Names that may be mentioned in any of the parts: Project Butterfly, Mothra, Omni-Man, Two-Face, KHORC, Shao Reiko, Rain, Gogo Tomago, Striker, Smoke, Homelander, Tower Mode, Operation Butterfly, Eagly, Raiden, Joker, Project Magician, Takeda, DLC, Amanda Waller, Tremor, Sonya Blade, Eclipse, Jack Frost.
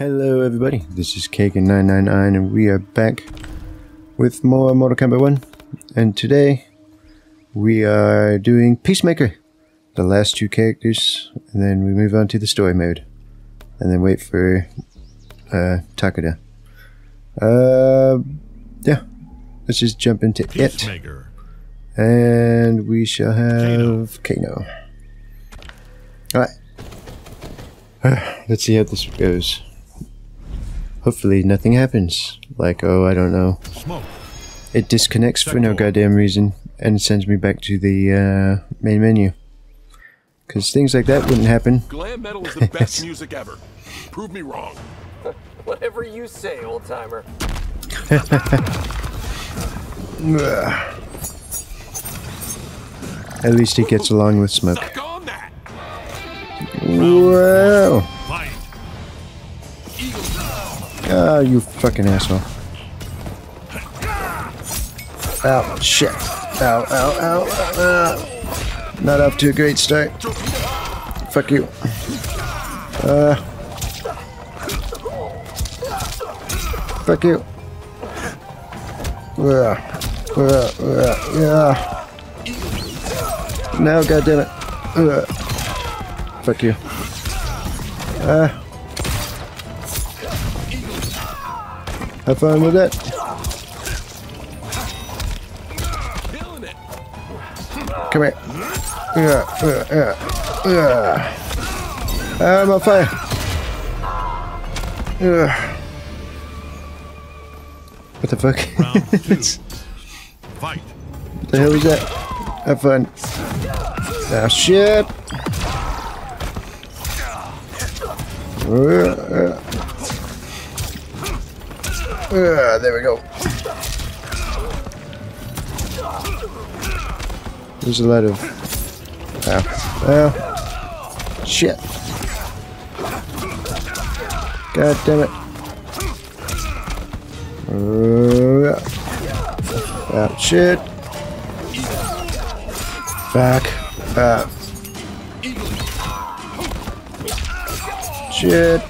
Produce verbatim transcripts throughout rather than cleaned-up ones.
Hello everybody, this is K H O R C Corp nine nine nine and we are back with more Mortal Kombat one, and today we are doing Peacemaker, the last two characters, and then we move on to the story mode and then wait for uh, Takeda. Uh, yeah, let's just jump into Peacemaker. It and we shall have Kano. Alright, uh, let's see how this goes. Hopefully nothing happens. Like, oh, I don't know. Smoke. It disconnects for no goddamn reason and sends me back to the uh, main menu. Because things like that wouldn't happen. Glam metal is the best music ever. Prove me wrong. Whatever you say, old timer. At least he gets along with Smoke. Wow. Ah, oh, you fucking asshole. Ow, shit. Ow, ow, ow, ow. Uh, not off to a great start. Fuck you. Uh. Fuck you. Uh, uh, uh, uh. No, goddammit. Uh. Fuck you. Uh. Have fun with it. Come here. Uh, uh, uh, uh. I'm on fire. Uh. What the fuck? Fight. What the hell is that? Have fun. Ah, shit. Uh, uh. Uh, there we go. There's a lot of... Ow. Ow. Shit. God damn it. Uh, ow. Shit. Back. Uh. Shit.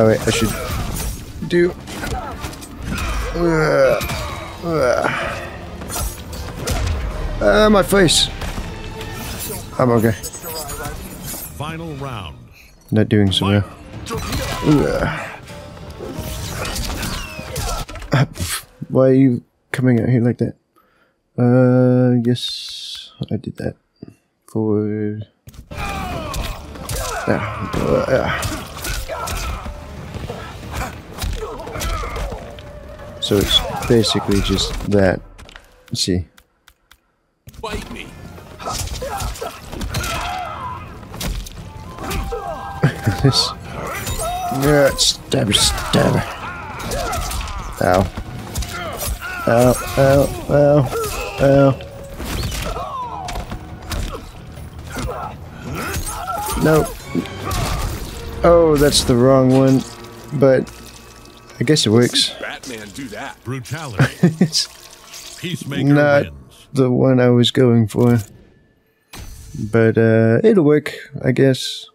Oh wait, I should do. Uh, uh. Uh, my face. I'm okay. Final round. Not doing so well. Uh. Why are you coming out here like that? Uh, yes, I did that. Forward. Yeah. Uh, yeah. So it's basically just that. Let's see. Bite me. This. Yeah, stabber, stabber. Ow. Ow, ow, ow, ow. No. Oh, that's the wrong one. But I guess it works. Man, do that. Brutality. Peacemaker not wins. The one I was going for, but uh, it'll work, I guess.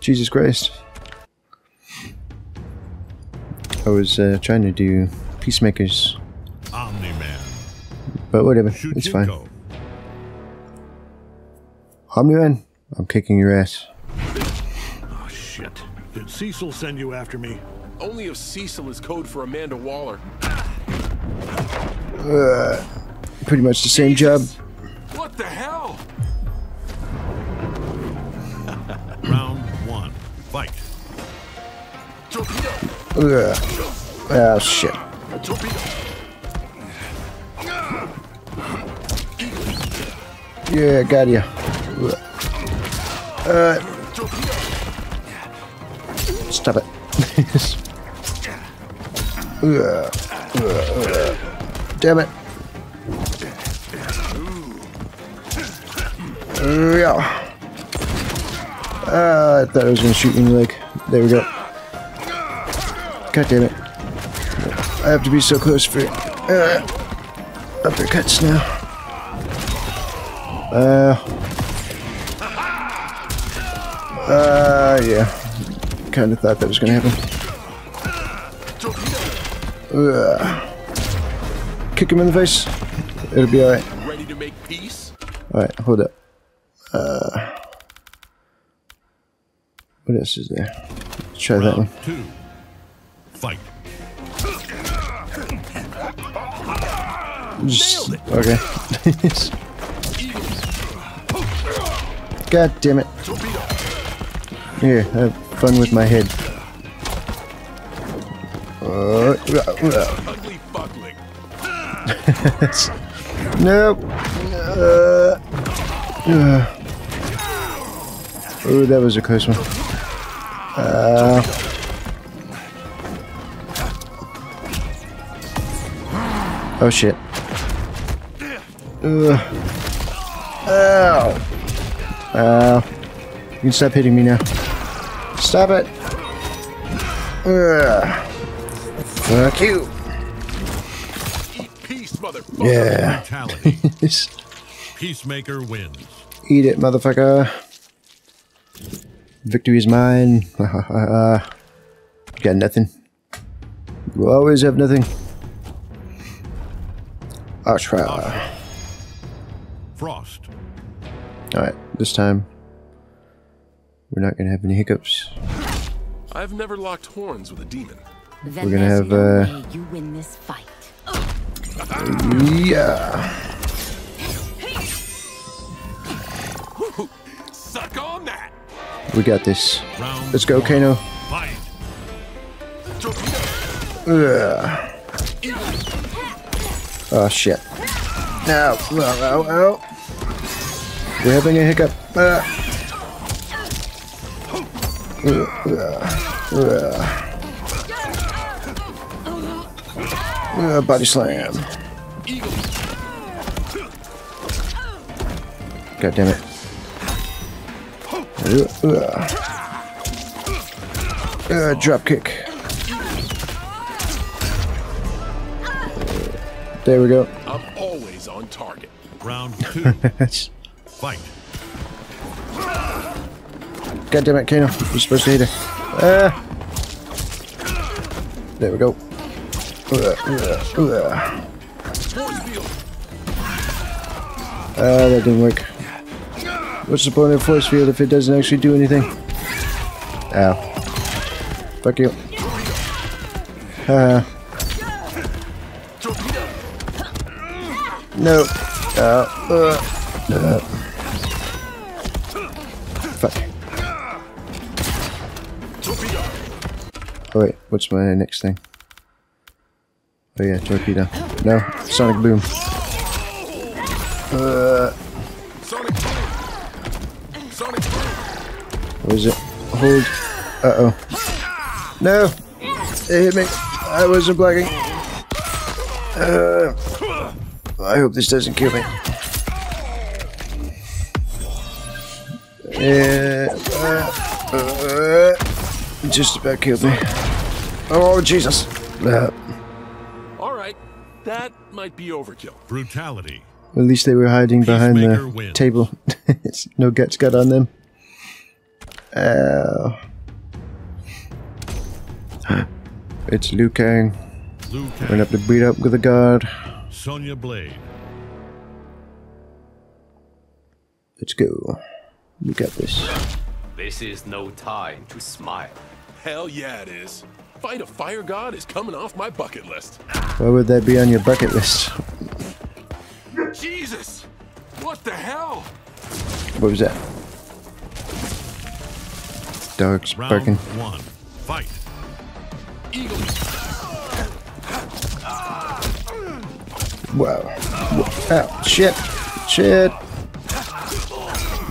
Jesus Christ! I was uh, trying to do Peacemaker's Omni-Man, but whatever, shoot, it's fine. Omni-Man, I'm kicking your ass. Oh shit! Did Cecil send you after me? Only if Cecil is code for Amanda Waller. Uh, pretty much the same job. What the hell? Round one, fight. Torpedo. Uh, oh shit. Torpedo. Yeah, got ya. Uh, stop it. Uh, uh, uh. Damn it. Uh, yeah. uh, I thought I was going to shoot in the leg. There we go. God damn it. I have to be so close for uh, uppercuts now. Uh, Uh, yeah. Kind of thought that was going to happen. Ugh. Kick him in the face. It'll be alright. Ready to make peace? Alright, hold up. Uh, what else is there? Let's try Round that one. Two. Fight. Just, okay. God damn it. Here, have fun with my head. Uh, uh. Nope. Uh, uh. Oh, that was a close one. Uh. Oh shit. Uh. Ow. Ow. You can stop hitting me now. Stop it! Ugh. Fuck you! Eat peace, motherfucker! Yeah! Peacemaker wins. Eat it, motherfucker! Victory is mine. You got nothing. You always have nothing. Ashra. Frost. Alright, this time. We're not going to have any hiccups. I've never locked horns with a demon. Then we're going to have, uh... you win this fight. Yeah! Suck on that! We got this. Round Let's go, Kano. Fight. Ugh. Oh, shit. Ow, ow, ow, ow. We're having a hiccup. Uh. Uh, uh, uh. Uh, body slam. God damn it. Uh, uh. Uh, drop kick. Uh, there we go. I'm always on target. Round two. Fight. God damn it, Kano. You're supposed to hit her. Uh, there we go. Uh, uh, uh. Uh, that didn't work. What's the point of force field if it doesn't actually do anything? Ow. Fuck you. Uh. No. Uh, uh, uh. Fuck. Oh wait, what's my next thing? Oh yeah, torpedo. No, sonic boom. Uh, what is it? Hold. Uh oh. No! It hit me. I wasn't blocking. Uh, I hope this doesn't kill me. Uh, uh, uh, just about killed me. Oh, Jesus. Uh, Alright, that might be overkill. Brutality. At least they were hiding behind the wins. Table. No guts got on them. Uh, it's Liu Kang. Liu Kang. Went up to beat up with a guard. Sonya Blade. Let's go. We got this. This is no time to smile. Hell yeah it is. Fight a fire god is coming off my bucket list. Why would that be on your bucket list? Jesus! What the hell? What was that? Dog's barking. Round one. Fight. Eagly. Wow. Oh, shit. Shit.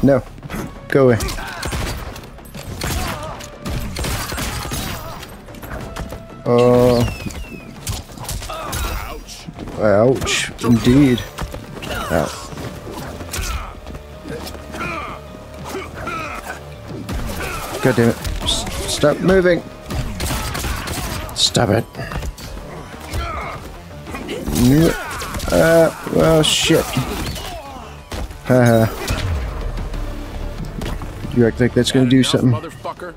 No. Go away. Oh. Ouch. Ouch. Indeed. Ow. God damn it. S stop moving. Stop it. Uh, well, shit. Haha. You act like that's going to do something. Motherfucker.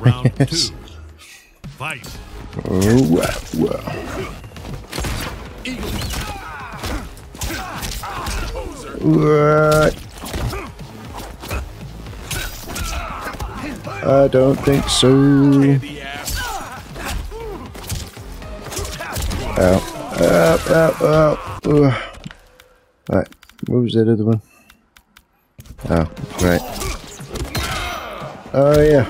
Round two. Fight. Oh, wow. Wow. What? I don't think so. Ow. Ow, ow, ow. Alright, what was that other one? Oh, right. Oh, yeah.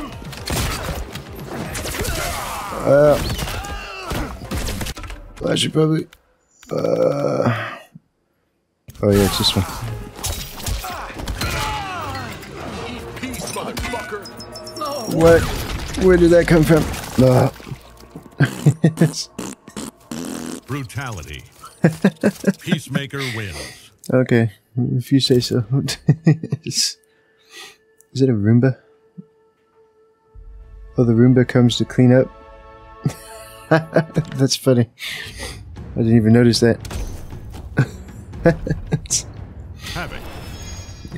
Uh, I should probably... Uh, oh, yeah, it's this one. What? Where did that come from? Uh. Brutality. Peacemaker wins. Okay, if you say so. Is it a Roomba? Oh, the Roomba comes to clean up. That's funny. I didn't even notice that. Havoc.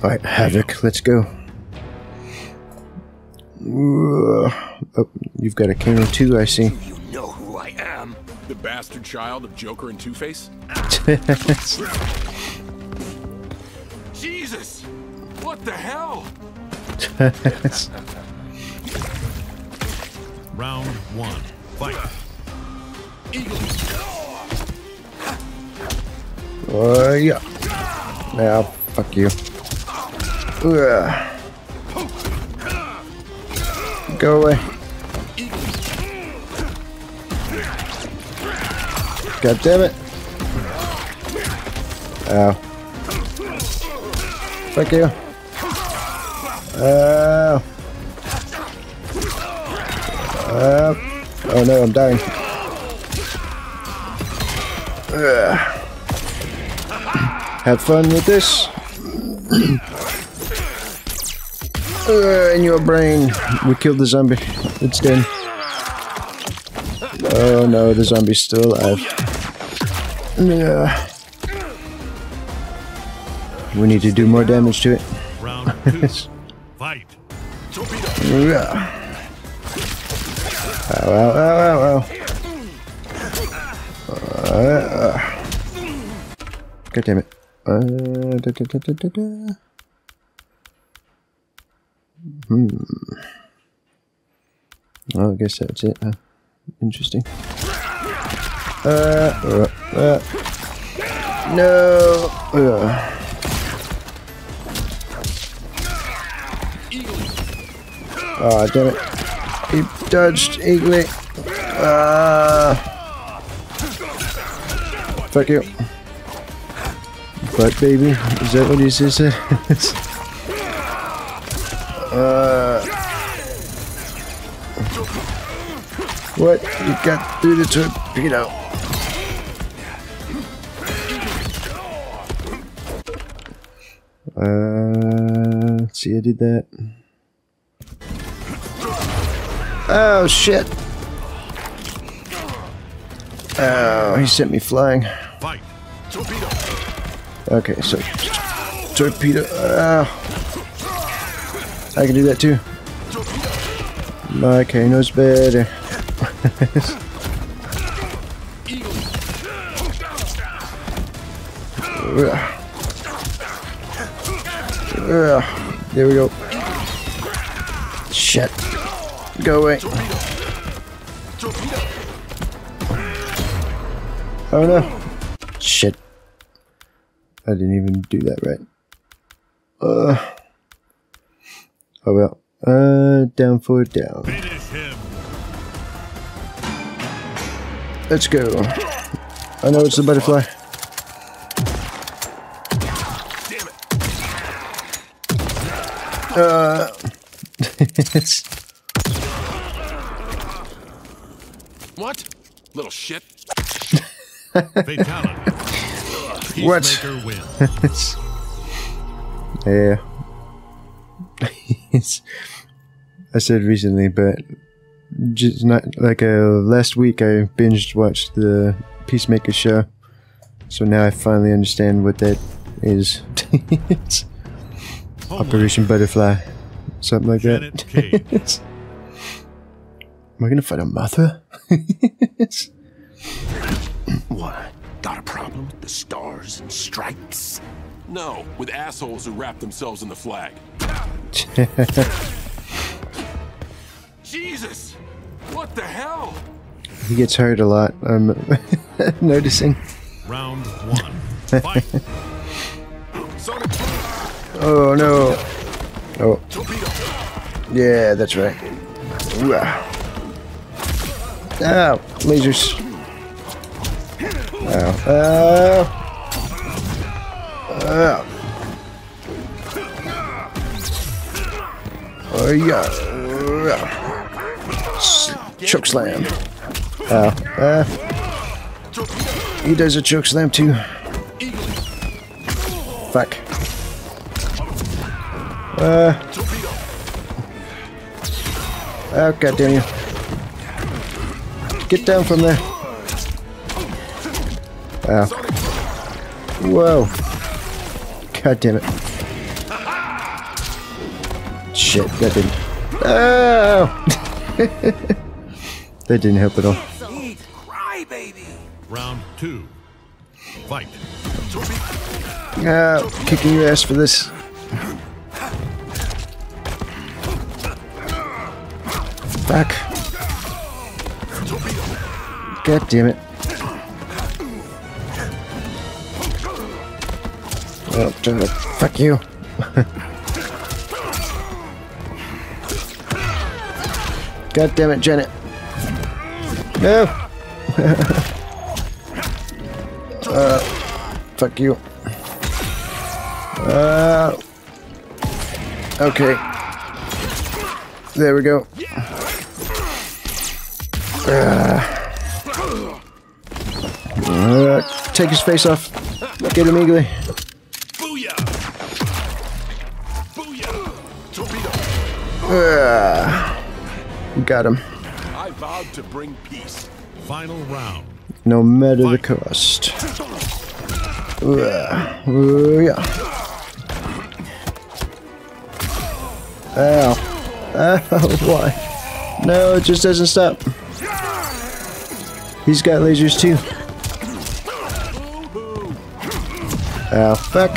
All right, Havoc. Let's go. Oh, you've got a Kano too, I see. Do you know who I am? The bastard child of Joker and Two-Face? Jesus! What the hell? Round one. Fight. Eagly. Oh, yeah. Now, fuck you. Ugh. Go away. God damn it. Ow. Fuck you. Ow. Ow. Oh no, I'm dying. Ugh. Have fun with this. Uh, in your brain. We killed the zombie. It's dead. Oh no, the zombie's still alive. Yeah. We need to do more damage to it. Round two. Fight. Yeah. Ow, ow, ow, ow, ow. Uh, God damn it. Uh, da, da, da, da, da, da. Hmm. Oh, I guess that's it. Huh? Interesting. Uh, uh, uh. No. Uh. Oh, damn it! He dodged Eagly. Ah. Uh. Fuck you. Fuck baby. Is that what he says? Uh, what? You got through the torpedo. Uh, let's see, I did that. Oh, shit. Oh, he sent me flying. Okay, so torpedo. Uh, I can do that too. My Kano's better. There we go. Shit. Go away. Oh no. Shit. I didn't even do that right. Uh. Oh well. Uh, down for down. Finish him. Let's go. I know it's the butterfly. Damn it. Uh. What? Little shit. Fatality. What? Yeah. I said recently, but just not like uh, last week I binged watched the Peacemaker show, so now I finally understand what that is. Operation Butterfly. Something like Janet that. Cage. Am I gonna fight a Mothra? What? Got a problem with the stars and stripes? No, with assholes who wrap themselves in the flag. Jesus! What the hell? He gets hurt a lot, I'm noticing. Round one. Fight. Oh no. Oh. Yeah, that's right. Ow. Lasers. Ow. Ow. Ow. Oh yeah. Choke slam. Oh. Uh, he does a choke slam too. Fuck. Uh. Oh god damn you. Get down from there. Oh. Whoa. God damn it. Shit, that didn't. Oh! That didn't help at all. Round two. Fight. Ah, uh, kicking your ass for this. Fuck. God damn it. Oh, damn it. Fuck you. God damn it, Janet. No! uh, fuck you. Uh, okay. There we go. Uh, uh, take his face off. Get him, Eagly. Uh, got him. Vowed to bring peace. Final round. No matter Fight. the cost. Uh, uh, yeah. Ow. Oh, why? No, it just doesn't stop. He's got lasers too. Ow, fuck.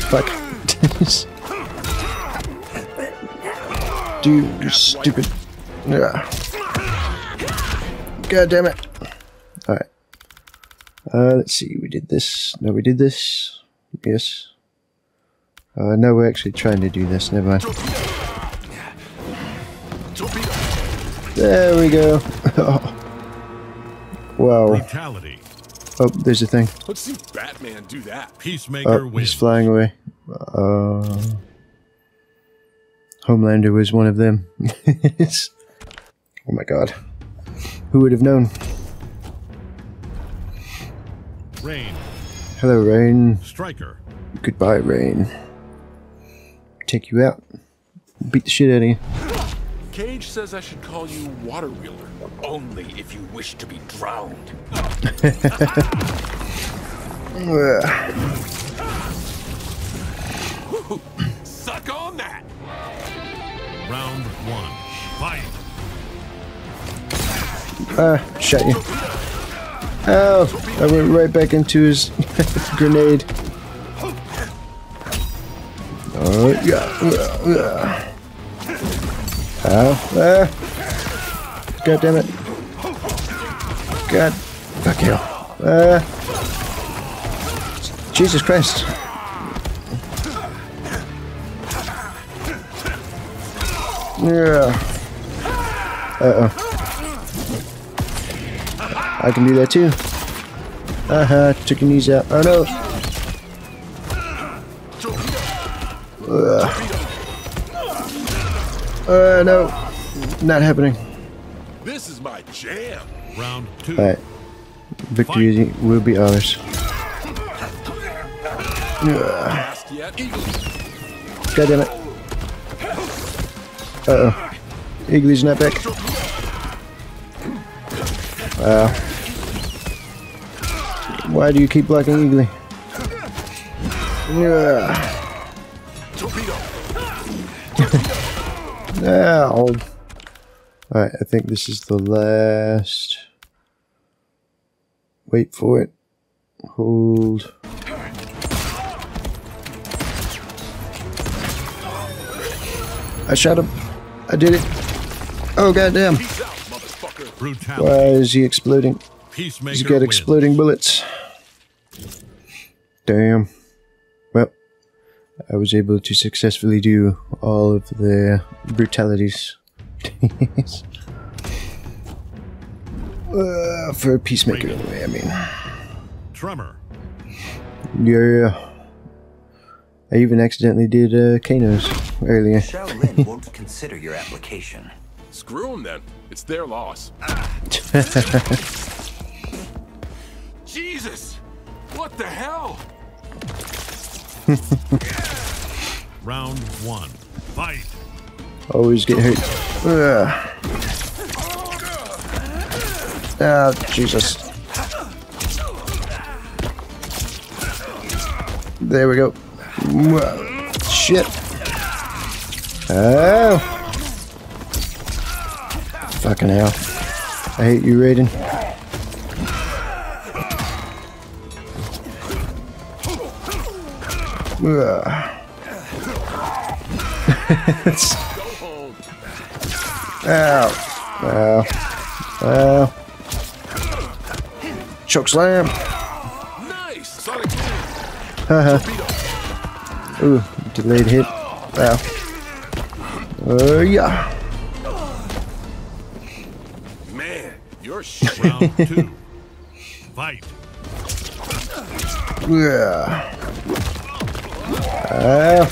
Fuck. You stupid. Yeah. God damn it. Alright. Uh, let's see. We did this. No, we did this. Yes. Uh, no, we're actually trying to do this. Never mind. There we go. Oh. Wow. Fatality. Oh, there's a thing. Let's see Batman do that. Peacemaker oh, wins. He's flying away. Uh. Homelander was one of them. Oh my god. Who would have known? Rain. Hello, Rain. Striker. Goodbye, Rain. Take you out. Beat the shit out of you. Cage says I should call you Water Wheeler. Only if you wish to be drowned. Suck on that! Round one. Fight. Uh, shut you. Oh, I went right back into his grenade. Oh, yeah. Oh, ah. Uh, God damn it. God. Fuck you. Uh, Jesus Christ. Yeah. Uh oh. I can do that too. Uh huh. Took your knees out. Oh no. Uh, uh no. Not happening. This is my jam. Round two. All right. Victory will be ours. Yeah. God damn it. Uh oh. Eagly's not back. Wow. Why do you keep blocking Eagly? Yeah. Torpedo. Yeah, hold. Alright, I think this is the last. Wait for it. Hold. I shot him. I did it. Oh, goddamn. Why is he exploding? Peacemaker He's got exploding wins. bullets. Damn. Well, I was able to successfully do all of the brutalities. uh, for a Peacemaker, Raiden. I mean. Tremor. Yeah. I even accidentally did uh, Kano's earlier. Shao Lin won't consider your application. Screw them then. It's their loss. Jesus! What the hell? Round one. Fight. Always get hurt. Ugh. Oh, Jesus. There we go. Whoa. Shit. Oh. Fucking hell. I hate you, Raiden. Ow. Ow. Ow. Choke slam. Nice. Haha. Ooh, delayed hit. Wow. Oh, yeah. Man, you're round two. Fight. Yeah. Uh.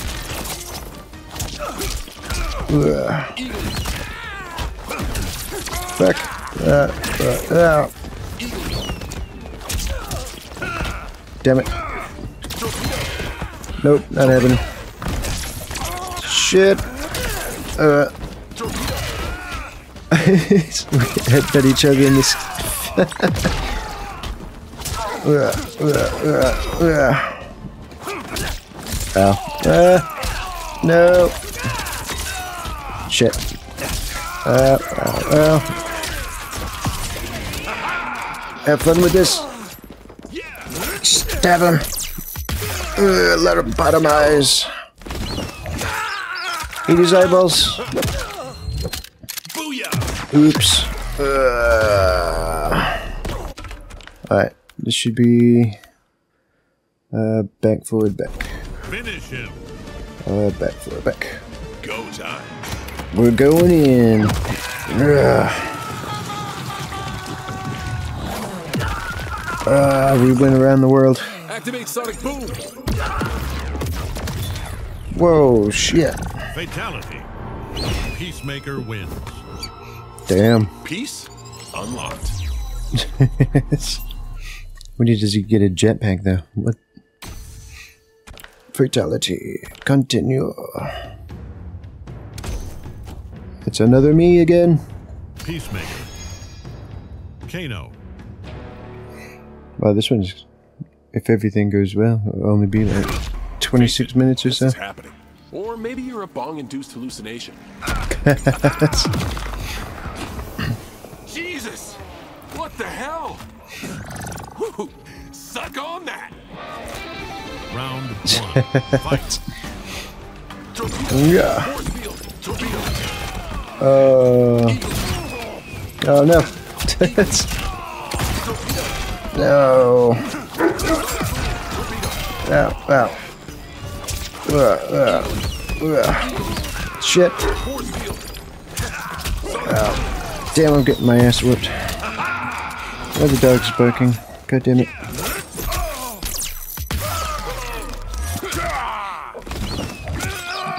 Yeah. Back. Uh, uh, uh. Damn it. Nope, not happening. Shit. Uh. Headbutt each other in this. uh, uh, uh, uh. Ow. Uh, no. Shit. Uh, uh, uh. Have fun with this. Stab him. Uh, let him bottomize. Eat his eyeballs. Oops. Uh. Alright, this should be uh, back, forward, back. Finish him. Uh, back, forward, back. Go time. We're going in. Uh. Uh, we went around the world. Activate Sonic Boom! Whoa, shit. Fatality. Peacemaker wins. Damn. Peace unlocked. When does he get a jetpack, though? What? Fatality. Continue. It's another me again. Peacemaker. Kano. Wow, this one's... If everything goes well, it'll only be like twenty-six minutes or so. Happening. Or maybe you're a bong-induced hallucination. Jesus! What the hell? Woo-hoo. Suck on that! Round one. Fight. Yeah. Uh, oh no! No. Ow, ow. Uh, uh, uh. Shit. Ow. Damn, I'm getting my ass whipped. Oh, the dog's barking. God damn it.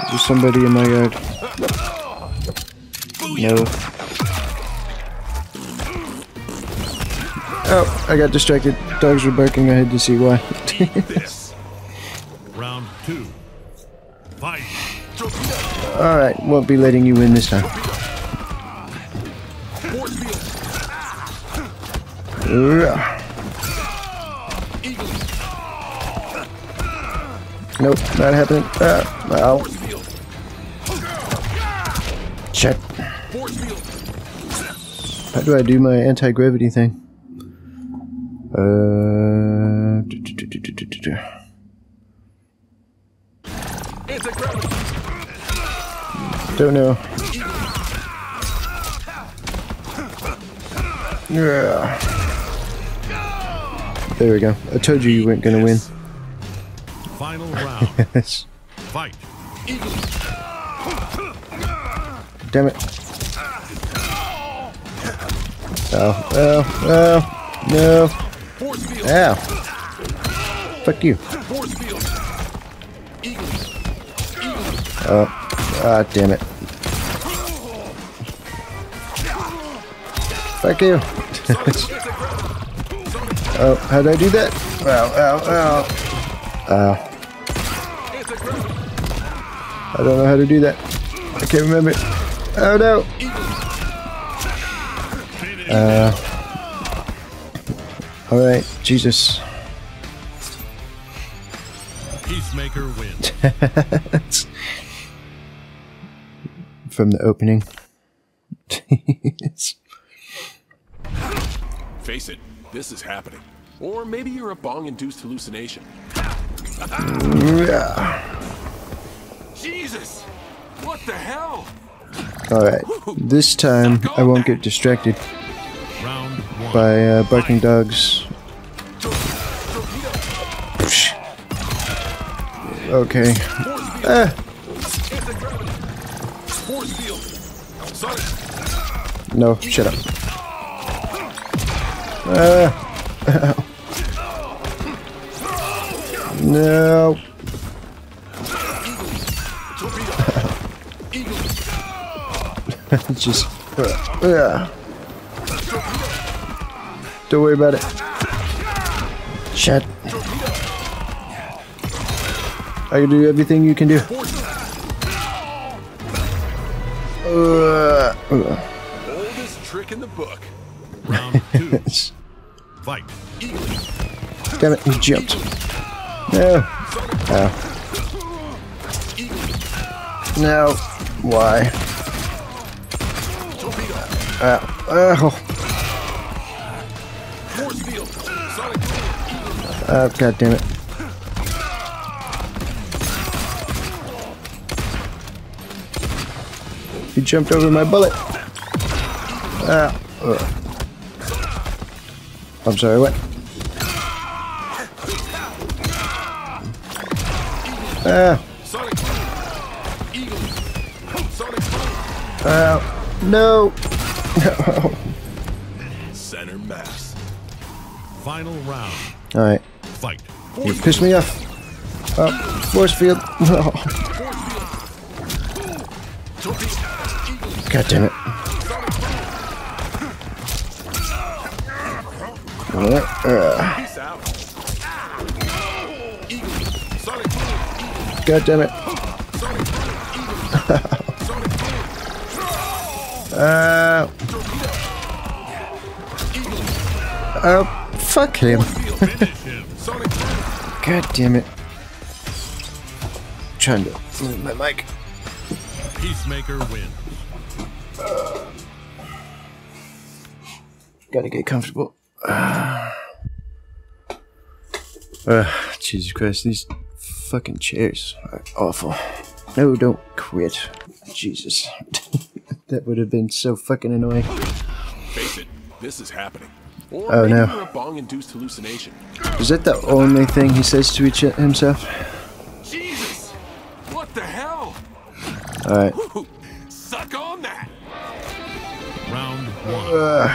There's somebody in my yard. No. Oh, I got distracted. Dogs were barking. I had to see why. Round two. Fight. All right, won't be letting you win this time. Nope, not happening. Uh, ow. Shit. How do I do my anti-gravity thing? Uh. Do, do, do, do, do, do, do. Don't know. Yeah. There we go. I told you you weren't gonna win. Final round. Yes. Fight. Damn it. Oh, oh, oh, no. Ow. Fuck you. Oh, ah, damn it. Fuck you. Oh, how'd I do that? Ow, ow, ow. Ow. I don't know how to do that. I can't remember it. Oh, no. Uh, Alright, Jesus. Peacemaker wins. From the opening. Face it, this is happening. Or maybe you're a bong-induced hallucination. Jesus! What the hell? Alright, this time I won't get distracted by uh, barking dogs. Okay. Ah. No, shut up. Ah. No. Just. Uh, yeah. Don't worry about it. Shit. I can do everything you can do. Uh, uh. Oldest trick in the book. Round two. Fight. Damn it! He jumped. No. Oh. No. Why? Uh, oh. Oh, God damn it. He jumped over my bullet. Ah. I'm sorry, what? Ah. Ah. No. Center mass. Final round. All right. Fight. You pissed me off. Oh, force field. No. God damn it. God damn it. uh. Oh, fuck him. God damn it. I'm trying to move my mic. Peacemaker wins. Uh, gotta get comfortable. Uh, uh, Jesus Christ, these fucking chairs are awful. No, don't quit. Jesus. That would have been so fucking annoying. Face it, this is happening. Or oh no. A bong-induced hallucination. Is that the only thing he says to each himself? Jesus! What the hell? Alright. Suck on that. Round one. Uh,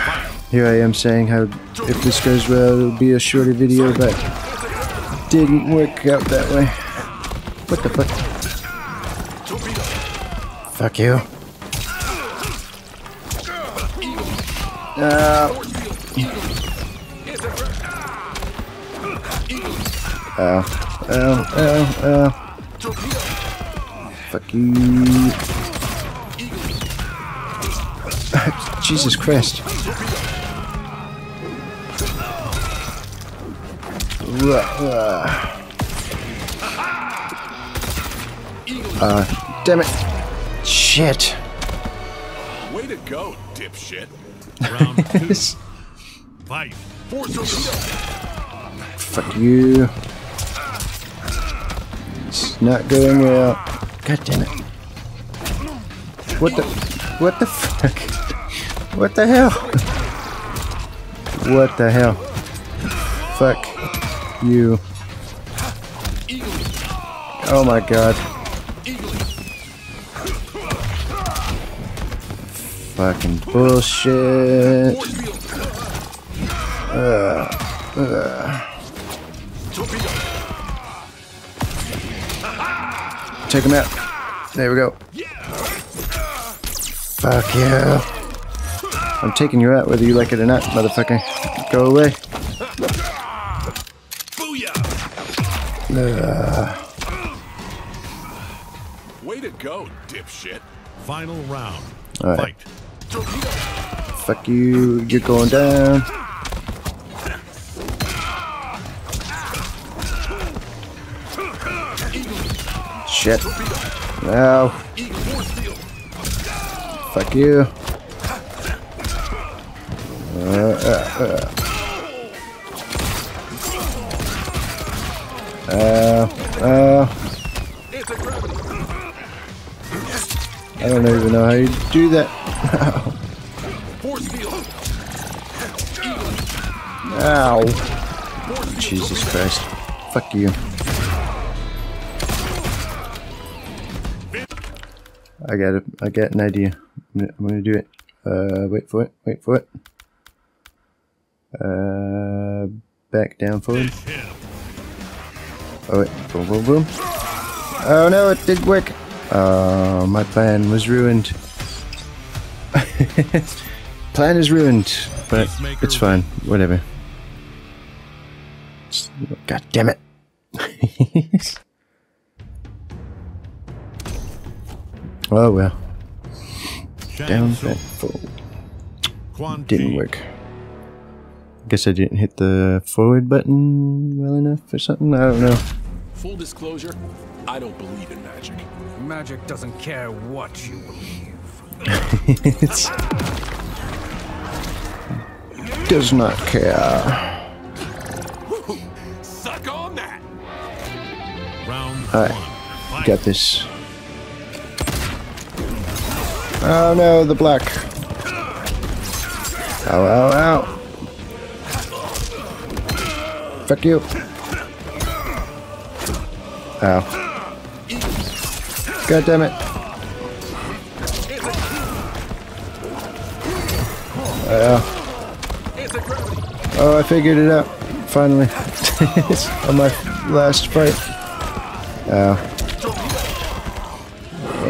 here I am saying how if this goes well it'll be a shorter video, but didn't work out that way. What the fuck? Fuck you. Uh, Ow, ow, ow, ow. Fuck you. Jesus Christ. Uh, damn it. Shit. Way to go, dipshit. Round two. Fight. Fuck you. It's not going well. God damn it. What the? What the fuck? What the hell? What the hell? Fuck you. Oh my god. Fucking bullshit. Uh, uh. Take him out. There we go. Fuck yeah. I'm taking you out whether you like it or not, motherfucker. Go away. Uh. Way to go, dipshit. Final round. All right. Fight. Fuck you. You're going down. Shit. No. Fuck you. Uh, uh, uh. Uh, uh. I don't even know how you do that. Ow. Jesus Christ. Fuck you. I got it. I got an idea. I'm gonna do it. Uh, wait for it. Wait for it. Uh, back down forward. Oh wait. Boom, boom, boom. Oh no, it didn't work. Oh, my plan was ruined. Plan is ruined, but it's fine. Whatever. God damn it. Oh well. Down that forward. Didn't work. Guess I didn't hit the forward button well enough or something. I don't know. Full disclosure, I don't believe in magic. Magic doesn't care what you believe. It does not care. Suck on that. Round All right, one. Got this. Oh no, the black. Ow, ow, ow. Fuck you. Ow. God damn it. Uh, oh, I figured it out. Finally. On my last fight. Oh.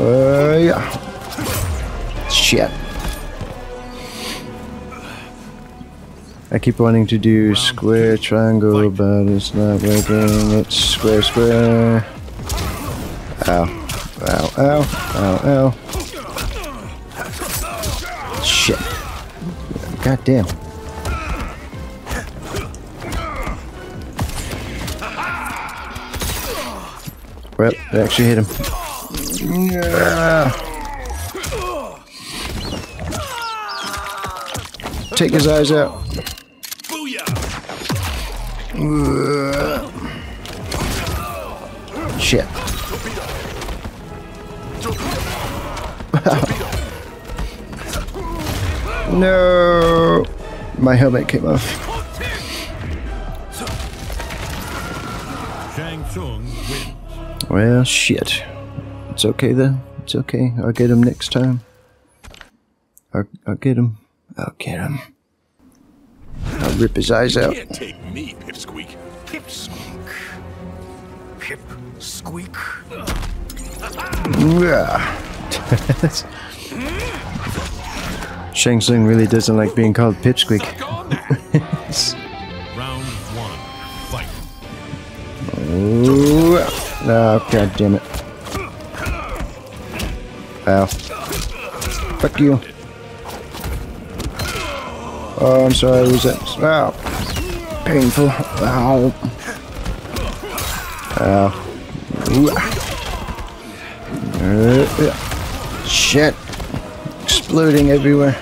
Uh, yeah. Shit. I keep wanting to do square triangle, but it's not working. It's square square. Ow. Ow, ow, ow, ow. Shit. God damn. Well, I actually hit him. Yeah. Take his eyes out. Shit. No, my helmet came off. Shang Tsung wins. Well, shit. It's okay though. It's okay. I'll get him next time. I'll, I'll get him. I'll get him. I'll rip his eyes out. You can't take me, Pip Squeak. Pip Squeak. Pip Squeak. Yeah. Shang Tsung really doesn't like being called Pipsqueak. Round one, fight. Oh, oh, god damn it. Ow. Fuck you. Oh, I'm sorry, was that? Ow. Painful. Ow. Ow. Ooh. Uh, shit. Exploding everywhere.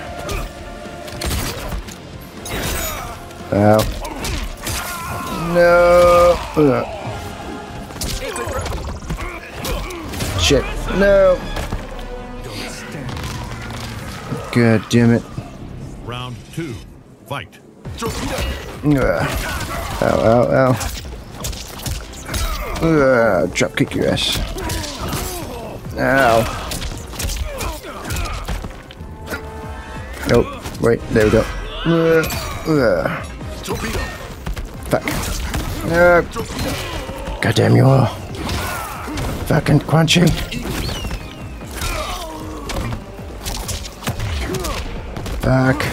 Ow. No. Uh. Shit. No. God damn it. Round two. Fight. Uh. Ow, ow, ow. Uh, drop kick your ass. Ow. Oh, wait, there we go. Uh, uh. Fuck. Uh. Goddamn you all. Fucking quenching. Fuck.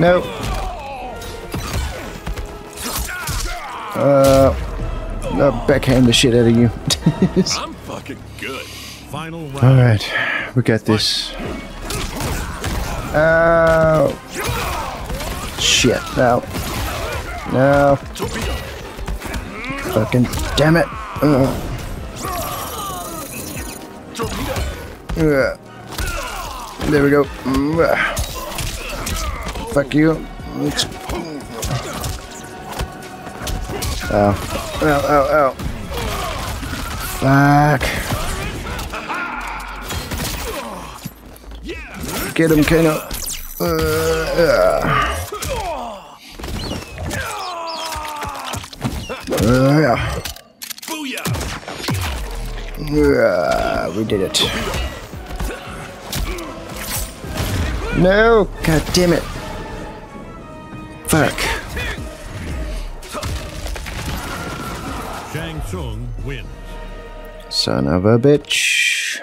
No. Uh, I'll backhand the shit out of you. I'm fucking good. Final round. All right, we got this. Oh. Shit, no. No. Fucking damn it. Ugh. There we go. Fuck you. Ow. Ow, ow, ow. Fuck. Get him, Kano. Uh, uh. Uh, yeah. Uh, we did it. No! God damn it! Fuck! Shang Tsung wins. Son of a bitch.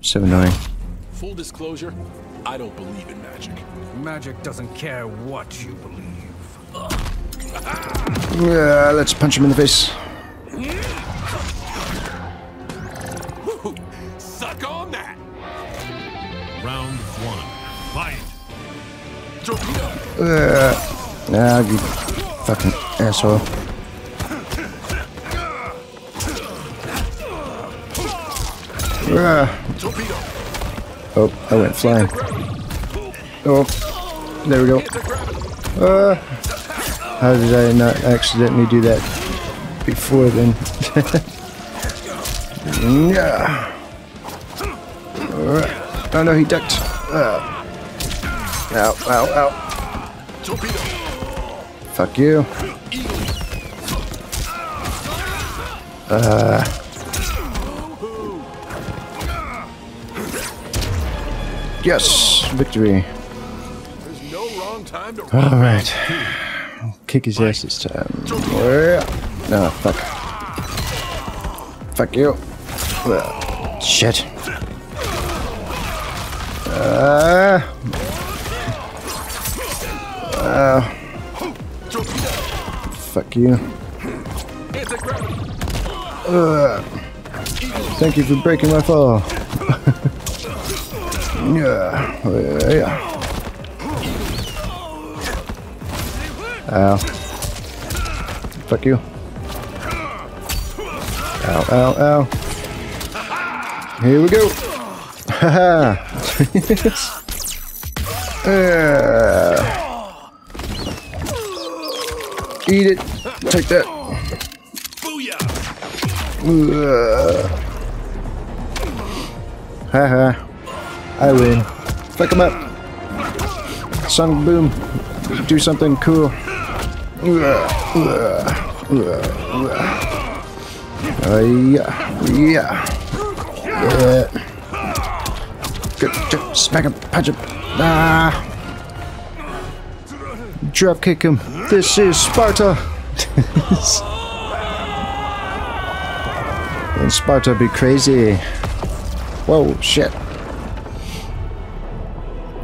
So annoying. Full disclosure, I don't believe in magic. Magic doesn't care what you believe. Yeah, let's punch him in the face. Suck on that. Round one. Fight. Uh, ah, you fucking asshole. Uh. Oh, I went flying. Oh, there we go. Uh, how did I not accidentally do that before then? Yeah. Uh. Oh no, he ducked. Uh. Ow, ow, ow. Fuck you. Uh. Yes! Victory. There's no wrong time to run. Alright. Kick his ass this time. No, fuck. Fuck you. Uh. Shit. Uh, uh, fuck you. Uh, thank you for breaking my fall. Yeah, yeah. Ow. Fuck you. Ow, ow, ow. Here we go. Haha. uh, eat it. Take that. Uh, haha. I win. Fuck him up. Song boom. Do something cool. Uh, yeah. Yeah. Uh, Good, good, smack him, punch him. Ah. Drop kick him. This is Sparta. And Sparta be crazy. Whoa, shit.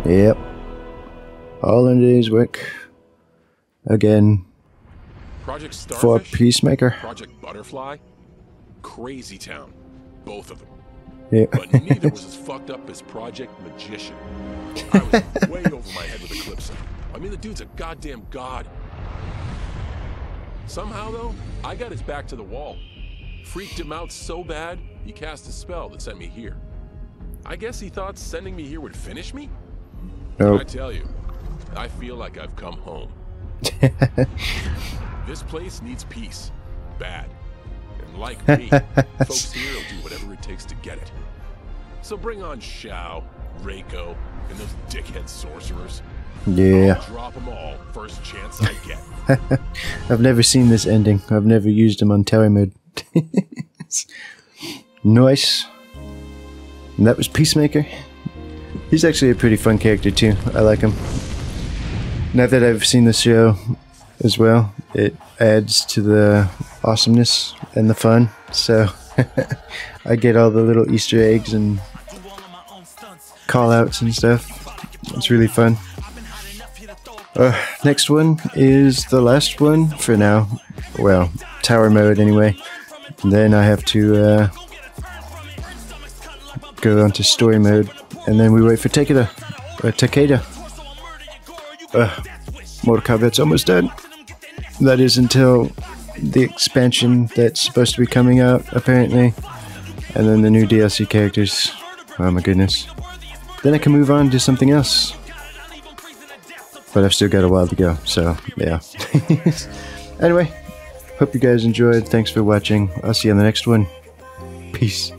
Yep. All in day's work. Again. Project Starfish, for Peacemaker. Project Butterfly. Crazy Town. Both of them. Yeah. But neither was as fucked up as Project Magician. I was way over my head with Eclipse. I mean, the dude's a goddamn god. Somehow though, I got his back to the wall. Freaked him out so bad, he cast a spell that sent me here. I guess he thought sending me here would finish me? Nope. I tell you, I feel like I've come home. This place needs peace. Bad. And like me, folks here will do whatever it takes to get it. So bring on Shao, Reiko, and those dickhead sorcerers. Yeah. I'll drop them all first chance I get. I've never seen this ending. I've never used them on Tower Mode. Nice. And that was Peacemaker. He's actually a pretty fun character too. I like him. Now that I've seen the show as well, it adds to the awesomeness and the fun. So I get all the little Easter eggs and call outs and stuff. It's really fun. Uh, next one is the last one for now. Well, Tower Mode anyway. And then I have to uh, go on to Story Mode. And then we wait for Takeda. Uh, Takeda. Uh, Mortal Kombat's almost done. That is until the expansion that's supposed to be coming out, apparently. And then the new D L C characters. Oh my goodness. Then I can move on to something else. But I've still got a while to go, so yeah. Anyway, hope you guys enjoyed. Thanks for watching. I'll see you on the next one. Peace.